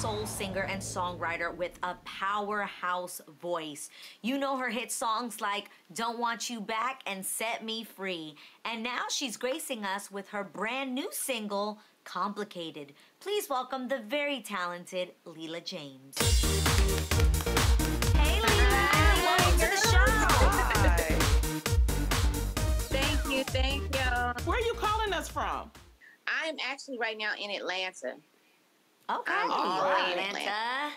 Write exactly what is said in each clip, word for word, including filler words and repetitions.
soul singer and songwriter with a powerhouse voice. You know her hit songs like Don't Want You Back and Set Me Free. And now she's gracing us with her brand new single, Complicated. Please welcome the very talented Leela James. Hey, Leela, welcome to the show. Thank you, thank you. Where are you calling us from? I am actually right now in Atlanta. Okay. I'm all right. Atlanta. Atlanta.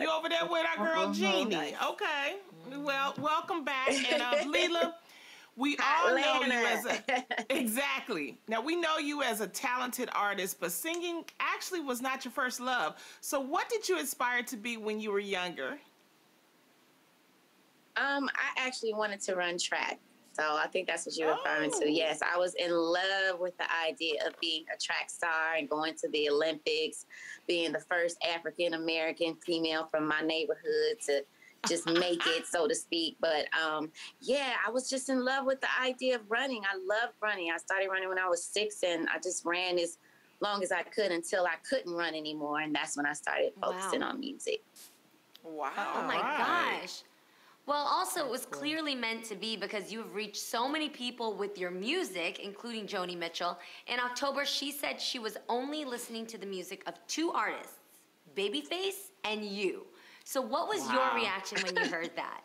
You over there with our girl uh-huh. Jeannie. Okay. Well, welcome back. And uh, Leela, we all Atlanta. know you as a... Exactly. Now, we know you as a talented artist, but singing actually was not your first love. So what did you aspire to be when you were younger? Um, I actually wanted to run track. So I think that's what you're referring oh. to. Yes, I was in love with the idea of being a track star and going to the Olympics, being the first African-American female from my neighborhood to just make it, so to speak. But, um, yeah, I was just in love with the idea of running. I loved running. I started running when I was six, and I just ran as long as I could until I couldn't run anymore, and that's when I started focusing wow. on music. Wow. Oh, my right. gosh. Well, also, it was clearly meant to be because you have reached so many people with your music, including Joni Mitchell. In October, she said she was only listening to the music of two artists, Babyface and you. So what was wow. your reaction when you heard that?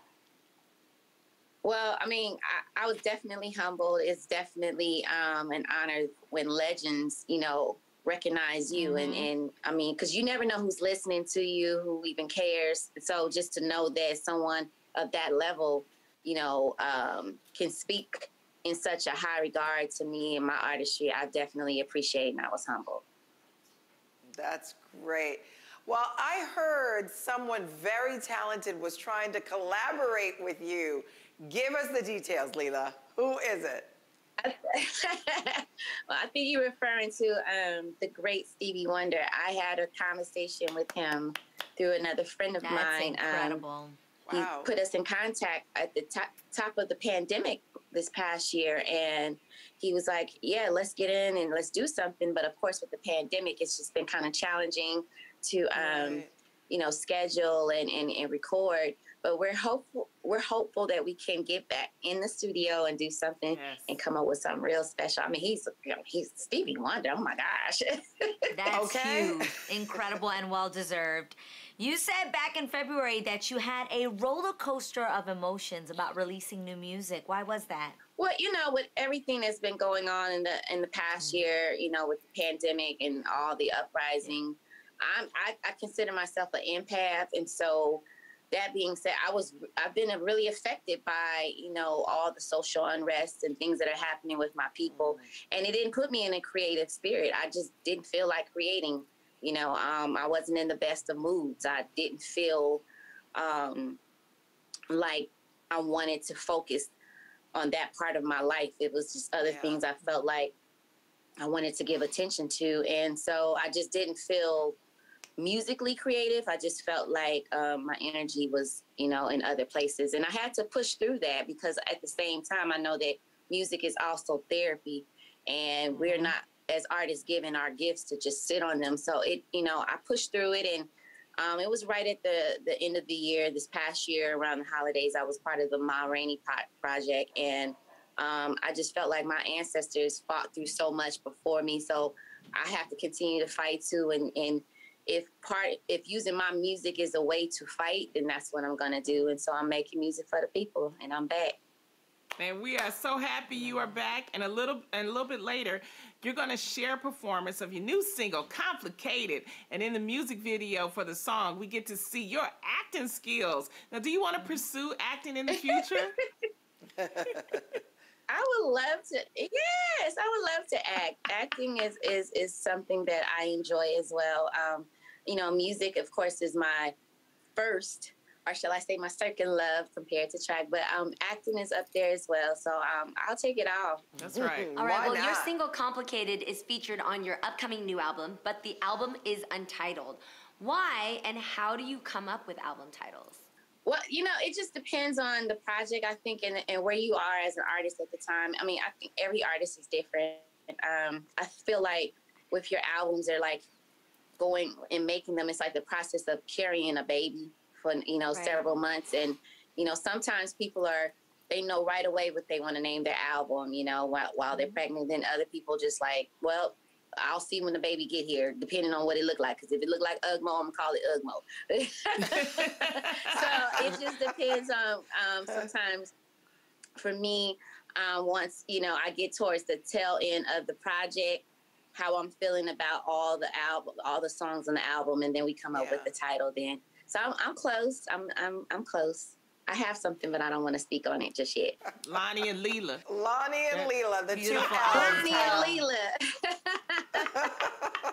Well, I mean, I, I was definitely humbled. It's definitely um, an honor when legends, you know, recognize you mm-hmm. and, and I mean, because you never know who's listening to you, who even cares. So just to know that someone of that level, you know, um, can speak in such a high regard to me and my artistry, I definitely appreciate and I was humbled. That's great. Well, I heard someone very talented was trying to collaborate with you. Give us the details, Leela. Who is it? Well, I think you're referring to um, the great Stevie Wonder. I had a conversation with him through another friend of That's mine. That's incredible. Um, He wow. put us in contact at the top, top of the pandemic this past year, and he was like, yeah, let's get in and let's do something. But, of course, with the pandemic, it's just been kind of challenging to, um, right. you know, schedule and, and, and record. But we're hopeful, we're hopeful that we can get back in the studio and do something yes. and come up with something real special. I mean, he's, you know, he's Stevie Wonder. Oh, my gosh. That's okay. huge. Incredible and well-deserved. You said back in February that you had a roller coaster of emotions about releasing new music. Why was that? Well, you know, with everything that's been going on in the in the past mm-hmm. year, you know, with the pandemic and all the uprising, I'm, I, I consider myself an empath. And so that being said, I was, I've been really affected by, you know, all the social unrest and things that are happening with my people. Mm-hmm. And it didn't put me in a creative spirit. I just didn't feel like creating. You know, um, I wasn't in the best of moods. I didn't feel um, like I wanted to focus on that part of my life. It was just other yeah. things I felt like I wanted to give attention to. And so I just didn't feel musically creative. I just felt like um, my energy was, you know, in other places. And I had to push through that because at the same time, I know that music is also therapy and mm-hmm. we're not, as artists, giving our gifts to just sit on them. So it, you know, I pushed through it, and um, it was right at the, the end of the year, this past year around the holidays, I was part of the Ma Rainey project. And um, I just felt like my ancestors fought through so much before me. So I have to continue to fight too. And, and if part, if using my music is a way to fight, then that's what I'm going to do. And so I'm making music for the people, and I'm back. And we are so happy you are back. And a little and a little bit later, you're going to share a performance of your new single, Complicated. And in the music video for the song, we get to see your acting skills. Now, do you want to pursue acting in the future? I would love to. Yes, I would love to act. Acting is, is, is something that I enjoy as well. Um, you know, music, of course, is my first, or shall I say my second love compared to track, but um, acting is up there as well, so um, I'll take it all. That's right. All right, Why well, not? Your single Complicated is featured on your upcoming new album, but the album is untitled. Why and how do you come up with album titles? Well, you know, it just depends on the project, I think, and, and where you are as an artist at the time. I mean, I think every artist is different. Um, I feel like with your albums, they're like, going and making them, it's like the process of carrying a baby for, you know, right. several months. And, you know, sometimes people are, they know right away what they want to name their album, you know, while, while mm-hmm. they're pregnant. Then other people just like, well, I'll see when the baby get here, depending on what it look like. Because if it look like Ugmo, I'm going to call it Ugmo. So it just depends on um, sometimes for me, um, once, you know, I get towards the tail end of the project, how I'm feeling about all the album, all the songs on the album. And then we come up yeah. with the title then. So I'm, I'm close. I'm, I'm, I'm close. I have something, but I don't want to speak on it just yet. Lonnie and Leela. Lonnie and Leela, the two albums. Lonnie and Leela.